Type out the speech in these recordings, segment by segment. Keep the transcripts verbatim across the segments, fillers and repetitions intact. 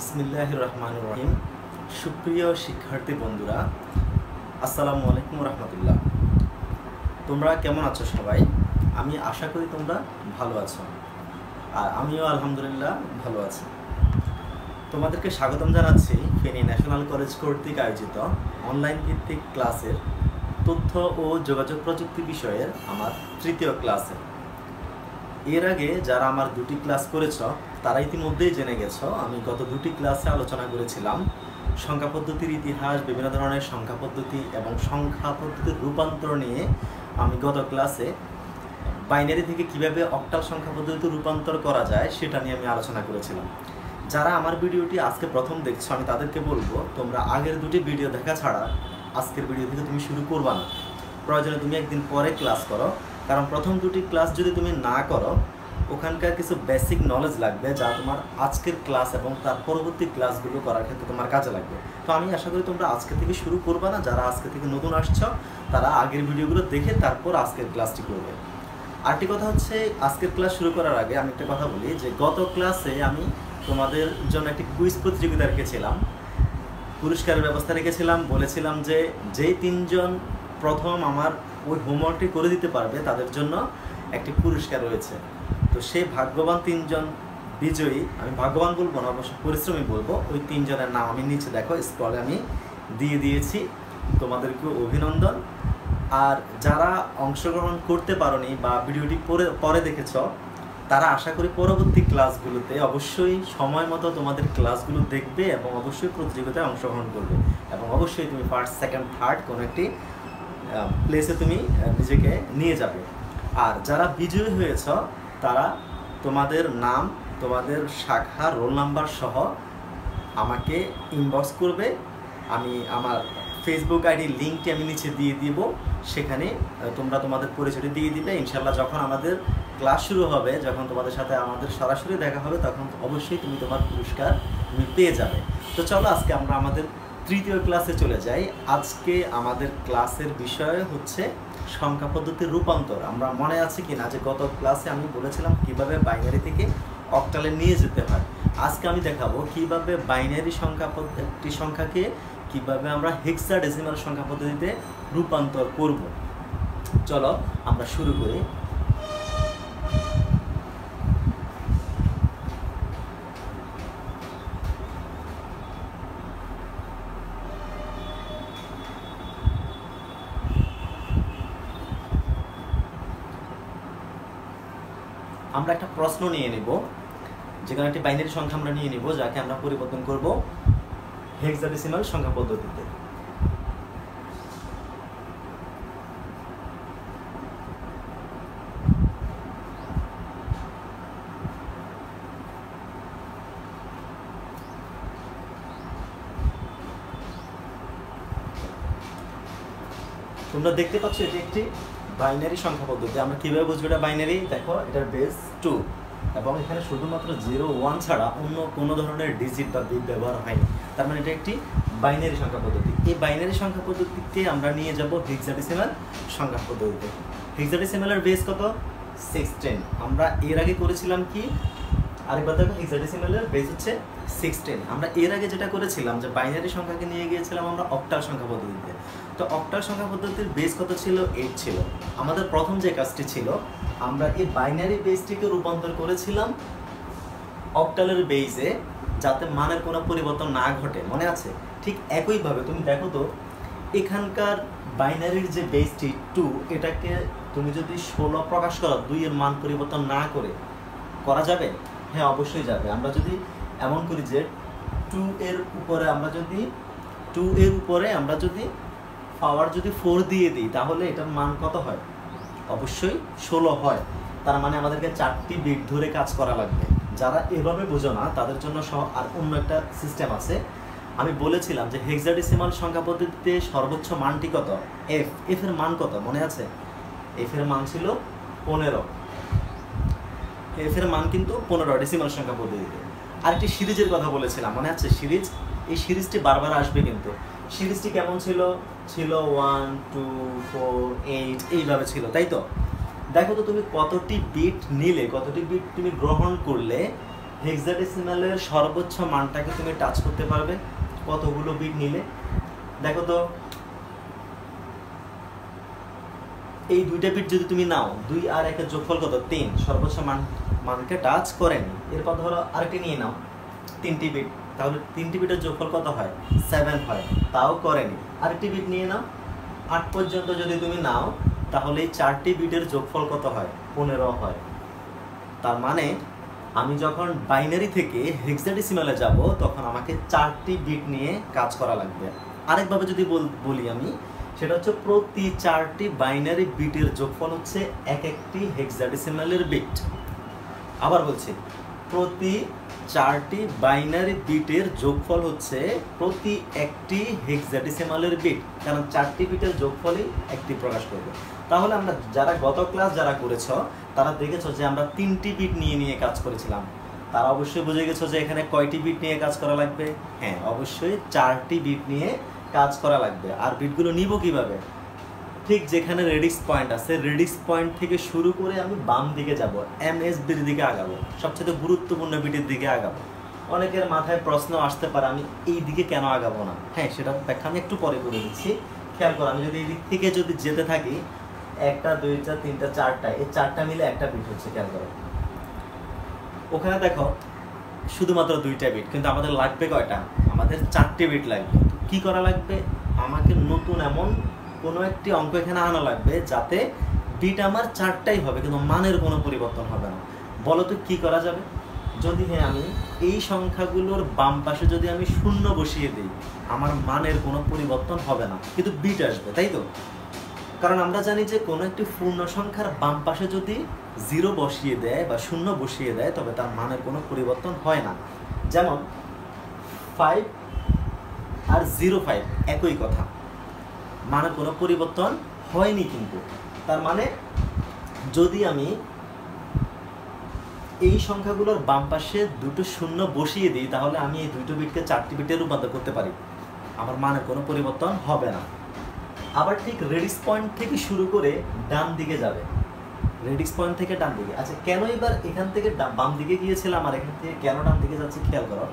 बिस्मिल्लाहिर्रहमानिर्रहीम सुप्रिय शिक्षार्थी बंधुरा आसलामु आलैकुम रहमतुल्लाह तुम्हारा केमन आछो सबाई आमी आशा करी तुम्हारा भालो आछो आर आमिओ आलहमदुलिल्लाह भालो आछि। तोमादेरके स्वागतम जानाच्छि फेनी न्याशनल कलेज कर्तृक आयोजित अनलाइन भित्तिक क्लासेर तथ्य और जोगाजोग प्रजुक्ति विषयेर आमार तृतीय क्लासे। एर आगे जारा आमार दुटी क्लास करेछो तारा इतिमध्ये जेने गेछो आमी गत दुटी क्लासे आलोचना करेछिलाम संख्या पद्धतिर इतिहास विभिन्न धरनेर संख्या पद्धति एबं संख्या पद्धतिर रूपान्तर निये। आमी गत क्लासे बाइनारि थेके किभाबे अक्टाल संख्या पद्धतिते रूपान्तर करा जाय सेटा निये आमी आलोचना करेछिलाम। जारा आमार भिडियोटी आजके प्रथम देखछो आमी तादेरके बोलबो तोमरा आगेर दुटी भिडियो देखा छाड़ा आजकेर भिडियो थेके तुमि शुरू करबा ना, प्रयोजने तुमि एकदिन परे क्लास करो, कारण प्रथम दुटी क्लास जोदि तुमि ना करो ओखानकार किछु बेसिक नलेज लागबे जा तुम्हार आजकेर क्लास एबं तार परवर्ती क्लासगुलो करार क्षेत्रे तुम्हार काजे लागबे। तो आमी आशा करी तोमरा आजके थेके शुरू करबा ना, जारा आजके थेके नतुन आसछो तारा आगेर भिडियोगुलो देखे तारपर आजकेर क्लासटी करबे। आरेकटी कथा हच्छे आजकेर क्लास शुरू करार आगे आमी एकटा कथा बोली जे गत क्लासे आमी तोमादेर जन्य एकटी क्यूज प्रतियोगिता रेखेछिलाम, पुरस्कारेर ब्यबस्था रेखेछिलाम, बोलेछिलाम जे जेई तीनजन प्रथम आमार ओई होमवर्कटी करे दिते पारबे तादेर जन्य एकटी पुरस्कार रयेछे। तो से भाग्यवान तीन जन विजयी, आमी भाग्यवान बोलबो ना अवश्य परिश्रमी बोलबो, ओई तीन जनेर नाम आमी नीचे देखो स्क्रले आमी दिए दिएछि, तोमादेरके अभिनंदन। और जारा अंशग्रहण करते पारोनि बा भिडियोटी परे परे देखेछो तारा आशा करी परवर्ती क्लासगुलोते अवश्यई समय मतो तोमादेर क्लासगुलो देखबे एबं अवश्यई प्रतियोगिताय अंशग्रहण करबे एबं अवश्यई तुमि फार्स्ट सेकेंड थार्ड कोनो एकटी प्लेसे तुमि निजेके निये जाबे। आर जारा विजयी हयेछो तारा तुम्हारे नाम तुम्हारे शाखा रोल नम्बर सह आमाके इनबक्स करबे, आमी आमार फेसबुक आईडी लिंकटी आमी नीचे दिए देब, सेखाने तोमरा तुम्हारे परिचय दिए दिबे। इनशाल्लाह जखन आमादेर क्लास शुरू होबे जखन तुम्हारे साथे आमादेर सरासरि देखा होबे तखन अवश्य तुमि तोमार पुरस्कार तुमि पेये जाबे। तो चलो आजके आमरा आमादेर तृतीय क्लासे चले जाई। आजके आमादेर क्लासेर विषय हच्छे संख्या पद्धतिर रूपान्तर। आमरा मने आछे किना जे गत क्लासे आमी बोलेछिलाम किभाबे बाइनारि थेके अक्टाले निये जेते हय, आजके आमी देखाबो किभाबे बाइनारि संख्या पद्धति संख्याके किभाबे आमरा हेक्साडेसिमाल संख्या पद्धतिते रूपान्तर करब। चलो आमरा शुरू करी। আমরা একটা প্রশ্ন নিয়ে নেব যেখানে একটা বাইনারি সংখ্যা আমরা নিয়ে নেব যাকে আমরা পরিবর্তন করব হেক্সাডেসিমাল সংখ্যা পদ্ধতিতে। তোমরা দেখতে পাচ্ছ এটি একটি बाइनरि संख्या पद्धति। आमरा किभाबे बुझबो एटा बाइनरि, देखो एटार बेस टू एबं एखाने शुधुमात्र जिरो वन छाड़ा अन्य कोनो धरनेर डिजिट बा बिट व्यवहार हयनि, तार माने एटा एकटी बाइनरि संख्या पद्धति। एई बाइनरि संख्या पद्धतिते आमरा निये जाबो हेक्साडेसिमाल संख्या पद्धतिते। हेक्साडेसिमालेर बेस कत सिक्सटीन, आमरा एर आगे करेछिलाम कि আরেকবার দেখো হেক্সাডেসিমালের বেস হচ্ছে সিক্সটিন। আমরা এর আগে যেটা করেছিলাম যে বাইনারি সংখ্যাকে নিয়ে গিয়েছিলাম আমরা অক্টাল সংখ্যা পদ্ধতিতে। তো অক্টাল সংখ্যা পদ্ধতির বেস কত ছিল? এইট ছিল। আমাদের প্রথম যে কাজটি ছিল আমরা এই বাইনারি বেসটিকে রূপান্তর করেছিলাম অক্টালের বেসে যাতে মানের কোনো পরিবর্তন না ঘটে, মনে আছে? ঠিক একইভাবে তুমি দেখো তো এখানকার বাইনারির যে বেসটি টু এটাকে তুমি যদি ষোলো প্রকাশ করো দুই এর মান পরিবর্তন না করে করা যাবে? হ্যাঁ অবশ্যই যাবে। আমরা যদি এমন করি যে টু এর উপরে আমরা যদি টু এর উপরে আমরা যদি পাওয়ার যদি ফোর দিয়ে দিই তাহলে এটার মান কত হয়? অবশ্যই ষোলো হয়। তার মানে আমাদেরকে চারটি বিট ধরে কাজ করা লাগবে। যারা এভাবে বোঝো না তাদের জন্য সহ আর অন্য একটা সিস্টেম আছে। আমি বলেছিলাম যে হেক্সাডেসিমাল সংখ্যা পদ্ধতিতে সর্বোচ্চ মানটি কত? এফ। এফ এর মান কত মনে আছে? এফ এর মান ছিল পনেরো। एफ एर मान किन्तु पंद्रह डेसिमाल संख्या पद्धति। आरेकटी सीरीजर कथा बोलेछिलाम मने आछे? सीरीज एई सीरीजटी बार बार आसबे किन्तु सीरीजटी केमन छिलो? छिलो वन टू फोर एट एइभाबे छिलो, ताई तो? देखो तो तुमि कतटी बीट निले कतटी बीट तुमि ग्रहण करले हेक्साडेसिमालेर सर्वोच्च मानटाके तुमि टाच करते पारबे कतगुलो बिट निले देखो तो এই দুইটা বিট যদি তুমি নাও দুই আর এর যোগফল কত তিন সর্বোচ্চ মান মানকে টাচ করেন এরপর ধরো আরেকটি নিয়ে নাও তিনটি বিট তাহলে তিনটি বিটের যোগফল কত হয় সাত হয় তাও করেনি আরেকটি বিট নিয়ে নাও আট পর্যন্ত যদি তুমি নাও তাহলে চারটি বিটের যোগফল কত হয় পনেরো হয় তার মানে আমি যখন বাইনারি থেকে হেক্সাডেসিমালে যাব তখন আমাকে চারটি বিট নিয়ে কাজ করা লাগবে আরেকভাবে যদি বলি আমি সেটা হচ্ছে প্রতি চারটি বাইনারি বিটের যোগফল হচ্ছে এক একটি হেক্সাডেসিমালের বিট আবার বলছি প্রতি চারটি বাইনারি বিটের যোগফল হচ্ছে প্রতি একটি হেক্সাডেসিমালের বিট কারণ চারটি বিটের যোগফলই একটি প্রকাশ করবে তাহলে আমরা যারা গত ক্লাস যারা করেছো তারা দেখেছো যে আমরা তিনটি বিট নিয়ে নিয়ে কাজ করেছিলাম তারা অবশ্যই বুঝে গেছো যে এখানে কয়টি বিট নিয়ে কাজ করা লাগবে হ্যাঁ অবশ্যই চারটি বিট নিয়ে কাজ করা লাগবে আর বিটগুলো নিব কিভাবে ঠিক যেখানে রেডিক্স পয়েন্ট আছে রেডিক্স পয়েন্ট থেকে শুরু করে আমি বাম দিকে যাব এমএসবির দিকে আগাবো সবচেয়ে গুরুত্বপূর্ণ বিটের দিকে আগাবো অনেকের মাথায় প্রশ্ন আসতে পারে আমি এই দিকে কেন আগাবো না হ্যাঁ সেটা ব্যাখ্যা আমি একটু পরে বলে দিচ্ছি খেয়াল করো আমি যদি এই দিক থেকে যদি যেতে থাকি একটা দুইটা তিনটা চারটা এই চারটা মিলে একটা বিট হচ্ছে খেয়াল করো ওখানে দেখো শুধুমাত্র দুইটা বিট কিন্তু আমাদের লাগবে কয়টা আমাদের চারটি বিট লাগবে কি করা লাগবে আমাকে নতুন এমন কোনো একটি অঙ্ক এখানে আনা লাগবে যাতে বিট আমার চারটাই হবে কিন্তু মানের কোনো পরিবর্তন হবে না বলো তো কী করা যাবে যদি হ্যাঁ আমি এই সংখ্যাগুলোর বাম পাশে যদি আমি শূন্য বসিয়ে দিই আমার মানের কোনো পরিবর্তন হবে না কিন্তু বিট আসবে তাই তো কারণ আমরা জানি যে কোনো একটি পূর্ণ সংখ্যার বাম পাশে যদি জিরো বসিয়ে দেয় বা শূন্য বসিয়ে দেয় তবে তার মানের কোনো পরিবর্তন হয় না যেমন ফাইভ আর জিরো ফাইভ একই কথা মানের কোনো পরিবর্তন হয়নি কিন্তু তার মানে যদি আমি এই সংখ্যাগুলোর বাম পাশে দুটো শূন্য বসিয়ে দিই তাহলে আমি এই দুটো বিটকে চারটি বিটে রূপান্তর করতে পারি আমার মানের কোনো পরিবর্তন হবে না আবার ঠিক রেডিক্স পয়েন্ট থেকে শুরু করে ডান দিকে যাবে রেডিক্স পয়েন্ট থেকে ডান দিকে আচ্ছা কেন এবার এখান থেকে বাম দিকে গিয়েছিলাম আর এখান থেকে কেন ডান দিকে যাচ্ছে খেয়াল করো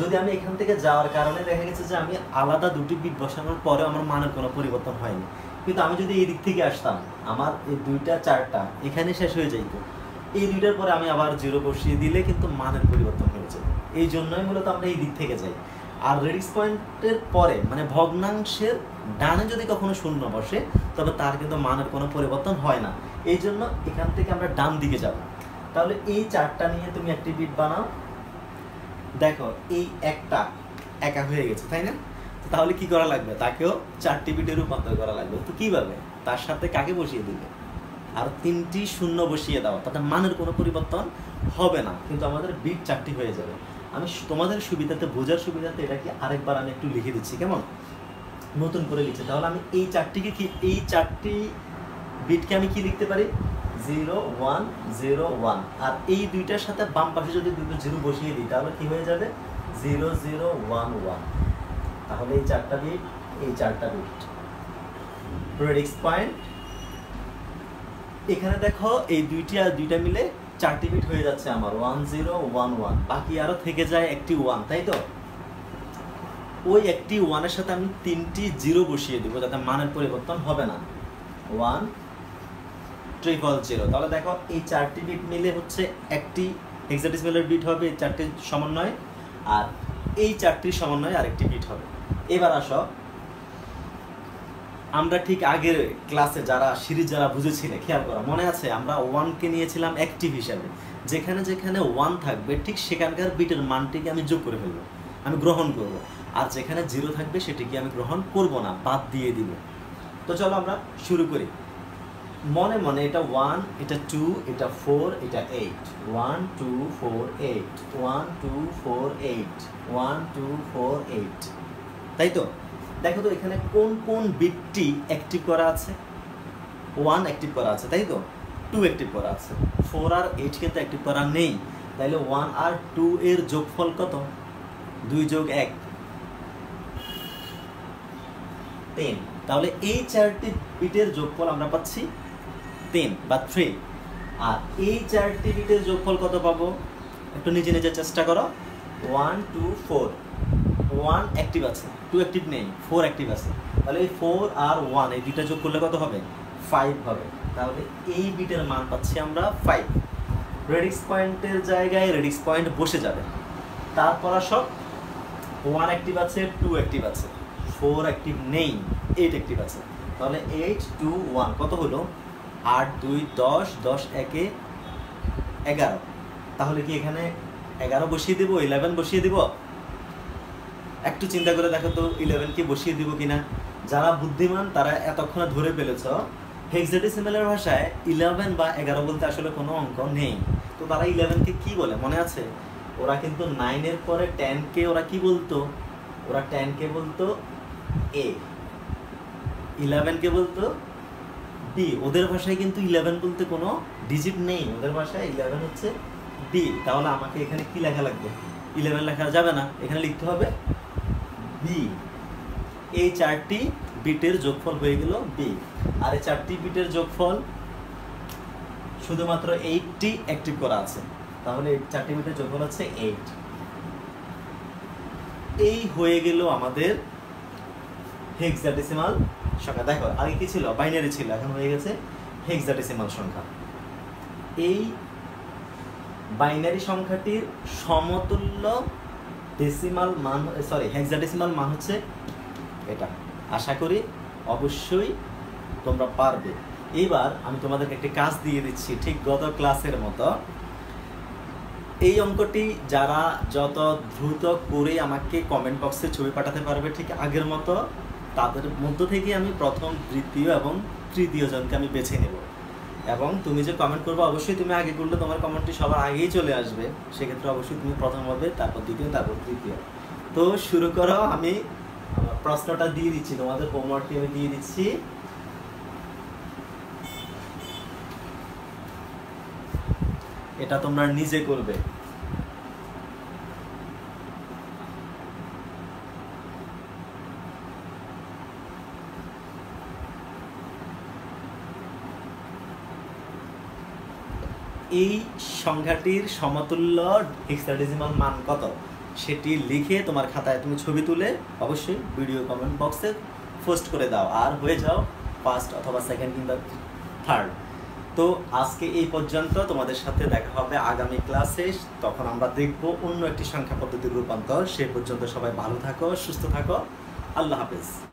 যদি আমি এখান থেকে যাওয়ার কারণে দেখা গেছে যে আমি আলাদা দুটি বিট বসানোর পরেও আমার মানের কোনো পরিবর্তন হয়নি কিন্তু আমি যদি এই দিক থেকে আসতাম আমার এই দুইটা চারটা এখানে শেষ হয়ে যেত এই দুইটার পরে আমি আবার জিরো বসিয়ে দিলে কিন্তু মানের পরিবর্তন হয়ে যেত এই জন্যই মূলত আমরা এই দিক থেকে যাই আর রেডিক্স পয়েন্টের পরে মানে ভগ্নাংশের ডানে যদি কখনো শূন্য বসে তবে তার কিন্তু মানের কোনো পরিবর্তন হয় না এই জন্য এখান থেকে আমরা ডান দিকে যাব তাহলে এই চারটা নিয়ে তুমি একটি বিট বানাও দেখো এই একটা একা হয়ে গেছে তাই না তাহলে কি করা লাগবে তাকেও চারটি বিটে রূপান্তর করা লাগবে তো কীভাবে তার সাথে কাকে বসিয়ে দিবে আর তিনটি শূন্য বসিয়ে দাও তাতে মানের কোনো পরিবর্তন হবে না কিন্তু আমাদের বিট চারটি হয়ে যাবে আমি তোমাদের সুবিধাতে বোঝার সুবিধাতে এটা কি আরেকবার আমি একটু লিখে দিচ্ছি কেমন নতুন করে লিখছি তাহলে আমি এই চারটিকে কি এই চারটি বিটকে আমি কি লিখতে পারি জিরো ওয়ান জিরো ওয়ান আর এই দুইটার সাথে বাম পাশে যদি দুটো জিরো বসিয়ে দিই তাহলে কী হয়ে যাবে জিরো জিরো ওয়ান ওয়ান তাহলে এই চারটা বিট এই চারটা বিট রেডিক্স পয়েন্ট এখানে দেখো এই দুইটি আর দুইটা মিলে চারটি বিট হয়ে যাচ্ছে আমার ওয়ান জিরো ওয়ান ওয়ান বাকি আরও থেকে যায় একটি ওয়ান তাই তো ওই একটি ওয়ানের সাথে আমি তিনটি জিরো বসিয়ে দেবো যাতে মানের পরিবর্তন হবে না ওয়ান ট্রিপল জিরো তাহলে দেখো এই চারটি বিট মিলে হচ্ছে একটি হেক্সাডেসিমালের বিট হবে এই চারটির সমন্বয় আর এই চারটির সমন্বয় আরেকটি বিট হবে এবার আসো আমরা ঠিক আগের ক্লাসে যারা সিরিজ যারা বুঝেছিলে খেয়াল করা মনে আছে আমরা ওয়ানকে নিয়েছিলাম অ্যাক্টিভ হিসাবে যেখানে যেখানে ওয়ান থাকবে ঠিক সেখানকার বিটের মানটিকে আমি যোগ করে ফেলবো আমি গ্রহণ করব আর যেখানে জিরো থাকবে সেটিকে আমি গ্রহণ করব না বাদ দিয়ে দিব তো চলো আমরা শুরু করি মনে মনে এটা ওয়ান এটা টু এটা ফোর এটা eight one two four eight one two four eight one two four eight তাই তো দেখো তো এখানে কোন কোন বিটটি অ্যাক্টিভ করা আছে ওয়ান অ্যাক্টিভ করা আছে তাই তো টু অ্যাক্টিভ করা আছে ফোর আর এইট কিন্তু অ্যাক্টিভ করা নেই তাইলে ওয়ান আর টু এর যোগফল কত দুই যোগ এক তিন তাহলে এই চারটি বিটের যোগফল আমরা পাচ্ছি তিন বা থ্রি আর এই চারটি বিটের যোগফল কত পাবো एक निजे निजे चेष्टा करो one two four one active आछे टू एक्टिव नहीं फोर एक्टिव आछे ताहले फोर और वन ए दुइटा जोग करले कत होबे फाइव होबे ताहले ए बिटेर मान पाচ্ছি আমরা फाइव रेडिक्स पॉइंटेर जायगाय रेडिक्स पॉइंट बसे जाबे तारपर आसो वन एक्टिव आछे टू एक्टिव आछे फोर एक्टिव नहीं एट एक्टिव आछे ताहले एट टू वन कत हलो आठ दुई दस दस एके एगारो ताहले कि एखाने एगारो बसिए देव इलेवन बसिए देव एकटू चिंता करे देखो तो इलेवन के बसिए देव कि ना जारा बुद्धिमान तारा एतक्षण धरे फेलेछ हेक्साडेसिमेलेर भाषाय इलेवन बा एगारो बोलते आसले कोनो अंक नेई तो तारा इलेवन के कि बोले मने आछे ओरा किन्तु नाइन एर परे टेन के ओरा कि बोलतो ओरा टेन के बोलतो ए इलेवन के बोलतो बी ओदेर भाषाय किन्तु इलेवन बोलते कोनो डिजिट नेई ओदेर भाषाय इलेवन होच्छे बी ताहले आमाके एखाने कि लेखा लागबे इलेवन लेखा जाबे ना एखाने लिखते होबे बी ए चारटी बिटेर जोगफल हये गेल बी और ए चारटी बिटेर जोगफल शुधुमात्र आठटी एक्टिव करा आछे ताहले चारटी बिटेर जोगफल होच्छे आठ ए हये गेल आमादेर हेक्साडेसिमाल संख्या देखो आगे कि छिलो बाइनारि छिलो एखन हये गेछे हेक्साडेसिमाल संख्या एई बाइनारि संख्याटिर समतुल्य डेसिमाल मान सरि हेक्साडेसिमाल मान होच्छे एटा आशा करी अवश्यई तोमरा पारबे। एबार आमि तोमादेरके एकटी काज दिये दिच्छि ठीक गत क्लासेर मतो এই অঙ্কটি যারা যত দ্রুত করে আমাকে কমেন্ট বক্সে ছবি পাঠাতে পারবে ঠিক আগের মতো তাদের মধ্য থেকে আমি প্রথম দ্বিতীয় এবং তৃতীয় জনকে আমি বেছে নেব এবং তুমি যে কমেন্ট করবে অবশ্যই তুমি আগে করলে তোমার কমেন্টটি সবার আগেই চলে আসবে সেক্ষেত্রে অবশ্যই তুমি প্রথম হবে তারপর দ্বিতীয় তারপর তৃতীয়। তো শুরু করো আমি প্রশ্নটা দিয়ে দিচ্ছি তোমাদের হোমওয়ার্কটি আমি দিয়ে দিচ্ছি এটা তোমরা নিজে করবে। এই সংখ্যাটির সমতুল্য হেক্সাডেসিমাল মান কত সেটি লিখে তোমার খাতায় তুমি ছবি তুলে অবশ্যই ভিডিও কমেন্ট বক্সে পোস্ট করে দাও আর হয়ে যাও ফার্স্ট অথবা সেকেন্ড কিংবা থার্ড। তো আজকে এই পর্যন্ত তোমাদের সাথে দেখা হবে আগামী ক্লাসে তখন আমরা দেখব অন্য একটি সংখ্যা পদ্ধতির রূপান্তর। সেই পর্যন্ত সবাই ভালো থাকো সুস্থ থাকো আল্লাহ হাফেজ।